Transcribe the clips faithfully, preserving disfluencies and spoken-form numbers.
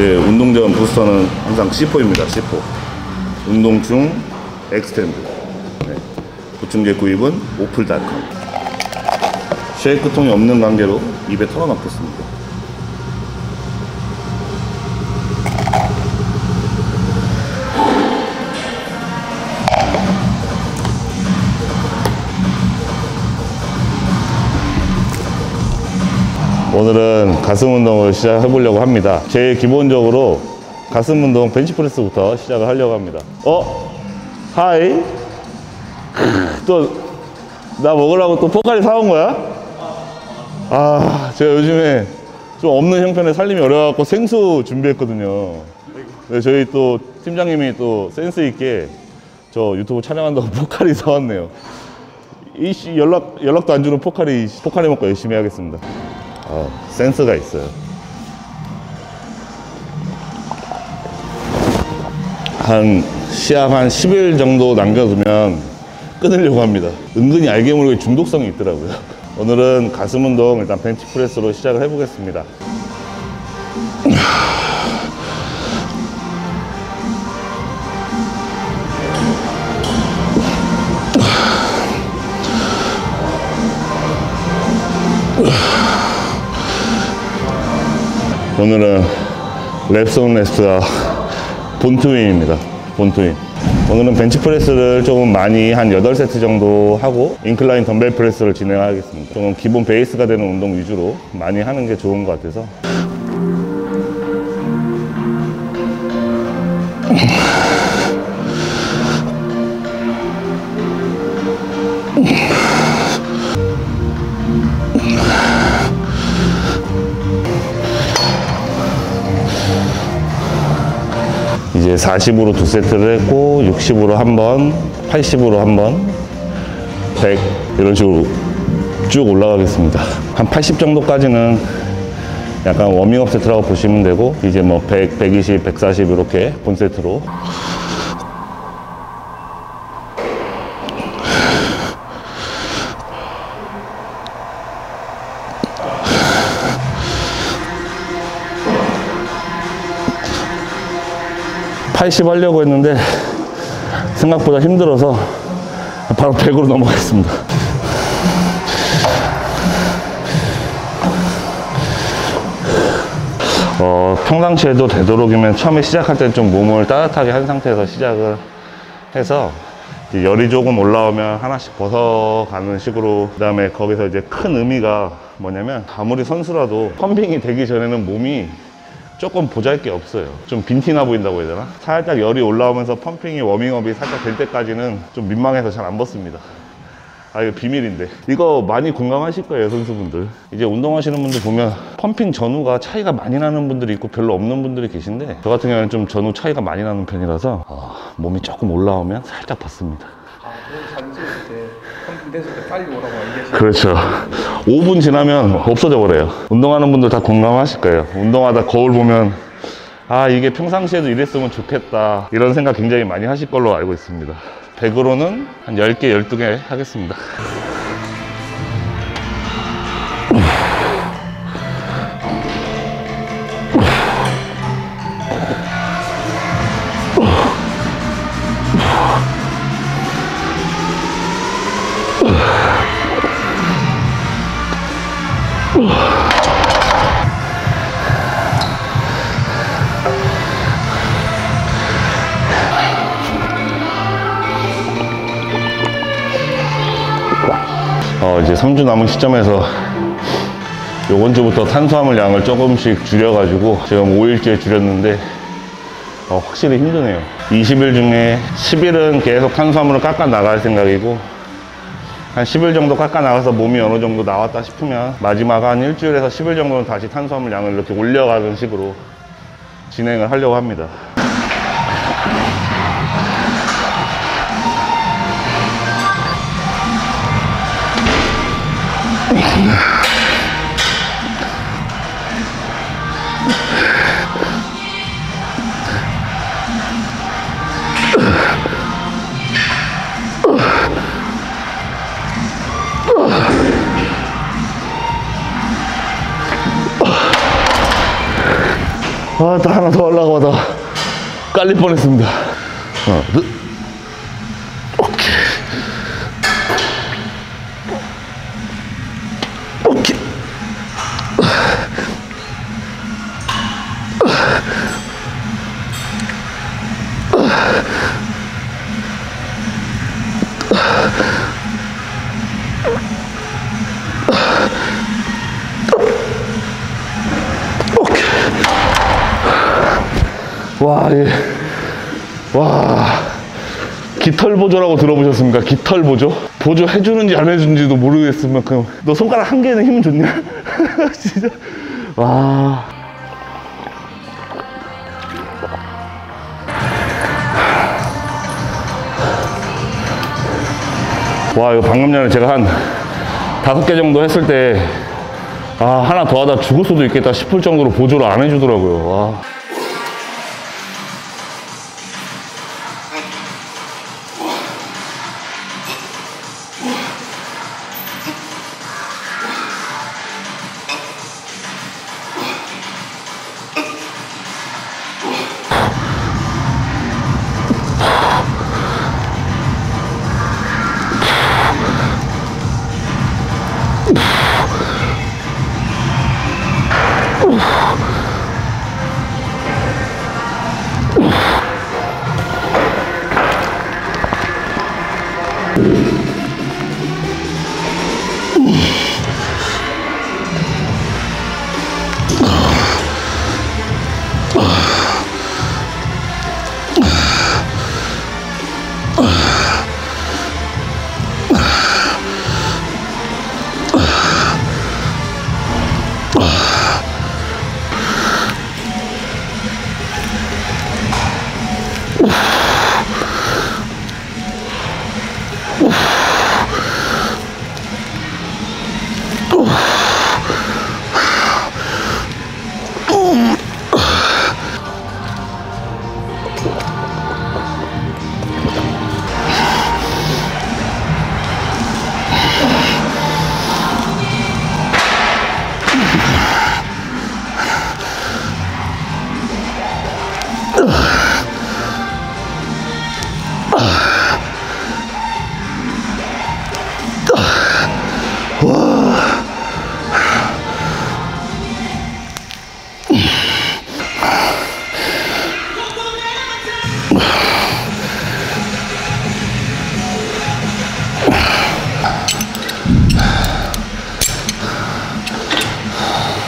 제 운동 전 부스터는 항상 씨 포입니다. 씨 포 운동 중 엑스텐드. 네. 보충제 구입은 오플닷컴. 쉐이크통이 없는 관계로 입에 털어놓겠습니다. 오늘은 가슴 운동을 시작해 보려고 합니다. 제일 기본적으로 가슴 운동 벤치프레스부터 시작을 하려고 합니다. 어? 하이? 또 나 먹으라고 또 포카리 사온 거야? 아, 제가 요즘에 좀 없는 형편에 살림이 어려워서 생수 준비했거든요. 네, 저희 또 팀장님이 또 센스 있게 저 유튜브 촬영한다고 포카리 사왔네요. 이씨 연락, 연락도 안 주는 포카리, 포카리 먹고 열심히 하겠습니다. 어, 센스가 있어요. 한 시합 한 십 일 정도 남겨두면 끊으려고 합니다. 은근히 알게 모르게 중독성이 있더라고요. 오늘은 가슴 운동 일단 벤치프레스로 시작을 해보겠습니다. 오늘은 랩손레스와 본트윈입니다. 본트윈. 오늘은 벤치프레스를 조금 많이 한 여덟 세트 정도 하고 인클라인 덤벨 프레스를 진행하겠습니다. 조금 기본 베이스가 되는 운동 위주로 많이 하는 게 좋은 것 같아서. 이제 사십으로 두 세트를 했고 육십으로 한 번, 팔십으로 한 번, 백 이런 식으로 쭉 올라가겠습니다. 한 팔십 정도까지는 약간 워밍업 세트라고 보시면 되고 이제 뭐 백, 백이십, 백사십 이렇게 본 세트로. 팔십 하려고 했는데 생각보다 힘들어서 바로 백으로 넘어가겠습니다. 어, 평상시에도 되도록이면 처음에 시작할 때 좀 몸을 따뜻하게 한 상태에서 시작을 해서 이제 열이 조금 올라오면 하나씩 벗어가는 식으로. 그 다음에 거기서 이제 큰 의미가 뭐냐면 아무리 선수라도 펌핑이 되기 전에는 몸이 조금 보잘게 없어요. 좀 빈티나 보인다고 해야 되나? 살짝 열이 올라오면서 펌핑이 워밍업이 살짝 될 때까지는 좀 민망해서 잘 안 벗습니다. 아, 이거 비밀인데 이거 많이 공감하실 거예요, 선수분들. 이제 운동하시는 분들 보면 펌핑 전후가 차이가 많이 나는 분들이 있고 별로 없는 분들이 계신데 저 같은 경우는 좀 전후 차이가 많이 나는 편이라서 어, 몸이 조금 올라오면 살짝 벗습니다. 아, 그럼 잠시 이제 펌핑 됐을 때 빨리 오라고 얘기하시죠. 그렇죠. 오 분 지나면 없어져 버려요. 운동하는 분들 다 공감하실 거예요. 운동하다 거울 보면 아, 이게 평상시에도 이랬으면 좋겠다 이런 생각 굉장히 많이 하실 걸로 알고 있습니다. 백으로는 한 열 개, 열두 개 하겠습니다. 어, 이제 삼 주 남은 시점에서 요번 주부터 탄수화물 양을 조금씩 줄여가지고 지금 오 일째 줄였는데 어, 확실히 힘드네요. 이십 일 중에 십 일은 계속 탄수화물을 깎아 나갈 생각이고 한 십 일 정도 깎아 나가서 몸이 어느 정도 나왔다 싶으면 마지막 한 일주일에서 십 일 정도는 다시 탄수화물 양을 이렇게 올려가는 식으로 진행을 하려고 합니다. 아, 또 하나 더 하려고 하다 깔릴 뻔했습니다. 하나, 둘. 오케이. 오케이. 와, 예. 와, 깃털보조라고 들어보셨습니까? 깃털보조? 보조 해주는지 안 해주는지도 모르겠으면 그냥 너 손가락 한 개는 힘 좋냐? 진짜 와. 와, 이거 방금 전에 제가 한 다섯 개 정도 했을 때 아, 하나 더 하다 죽을 수도 있겠다 싶을 정도로 보조를 안 해주더라고요. 와.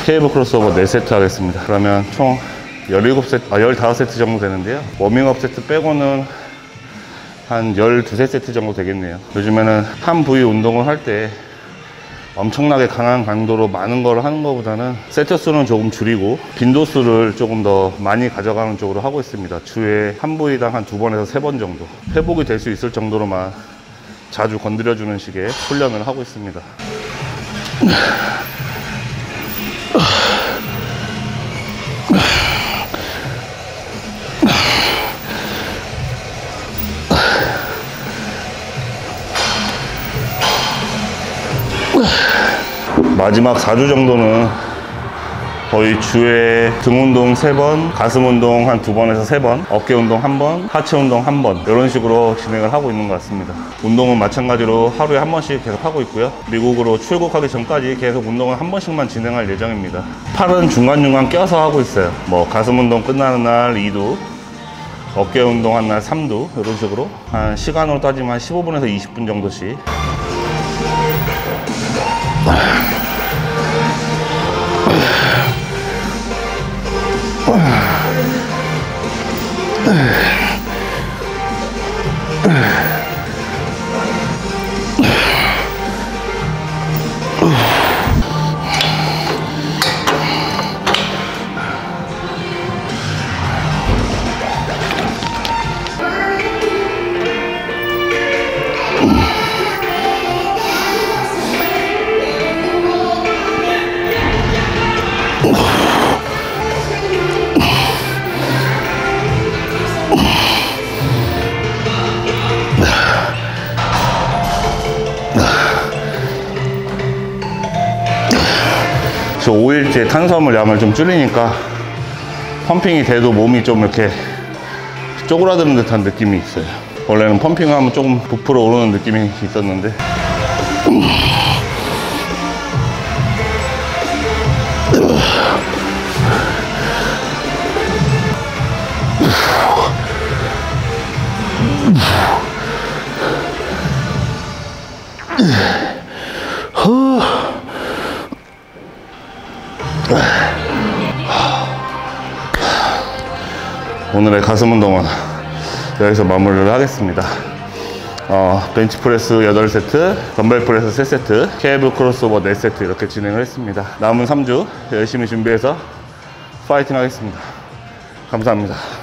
케이블 크로스오버 네 세트 하겠습니다. 그러면 총 열일곱 세트, 아, 열다섯 세트 정도 되는데요. 워밍업 세트 빼고는 한 열두 세트 정도 되겠네요. 요즘에는 한 부위 운동을 할 때 엄청나게 강한 강도로 많은 걸 하는 것보다는 세트 수는 조금 줄이고 빈도수를 조금 더 많이 가져가는 쪽으로 하고 있습니다. 주에 한 부위당 한 두 번에서 세 번 정도 회복이 될 수 있을 정도로만 자주 건드려주는 식의 훈련을 하고 있습니다. 마지막 사 주 정도는 거의 주에 등 운동 세 번, 가슴 운동 한 두 번에서 세 번, 어깨 운동 한 번, 하체 운동 한 번 이런 식으로 진행을 하고 있는 것 같습니다. 운동은 마찬가지로 하루에 한 번씩 계속 하고 있고요. 미국으로 출국하기 전까지 계속 운동을 한 번씩만 진행할 예정입니다. 팔은 중간중간 껴서 하고 있어요. 뭐 가슴 운동 끝나는 날 이 두, 어깨 운동 한 날 삼 두 이런 식으로 한 시간으로 따지면 한 십오 분에서 이십 분 정도씩. 오 일째 탄수화물 양을 좀 줄이니까 펌핑이 돼도 몸이 좀 이렇게 쪼그라드는 듯한 느낌이 있어요. 원래는 펌핑하면 조금 부풀어 오르는 느낌이 있었는데 오늘의 가슴 운동은 여기서 마무리를 하겠습니다. 어, 벤치프레스 여덟 세트, 덤벨프레스 세 세트, 케이블 크로스오버 네 세트 이렇게 진행을 했습니다. 남은 삼 주 열심히 준비해서 파이팅 하겠습니다. 감사합니다.